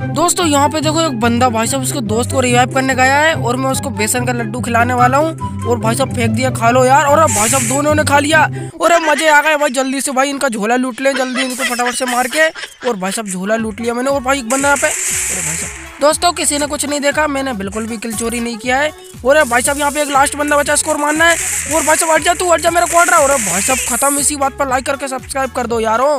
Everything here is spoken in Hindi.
दोस्तों यहाँ पे देखो एक बंदा भाई साहब उसके दोस्त को रिवाइव करने गया है और मैं उसको बेसन का लड्डू खिलाने वाला हूँ। और भाई साहब फेंक दिया, खा लो यार। और भाई साहब दोनों ने खा लिया और मजे आ गए भाई। जल्दी से भाई इनका झोला लूट ले, जल्दी इनको फटाफट से मार के। और भाई साहब झोला लूट लिया मैंने। और भाई एक बंदा यहाँ पे, अरे भाई साहब दोस्तों किसी ने कुछ नहीं देखा, मैंने बिल्कुल भी किल चोरी नहीं किया है। और भाई साहब यहाँ पे एक लास्ट बंदा बचा, स्कोर मारना है। और भाई साहब हट जा, तू हट जा, मेरा क्वार्टर। और भाई साहब खत्म। इसी बात पर लाइक करके सब्सक्राइब कर दो यारो।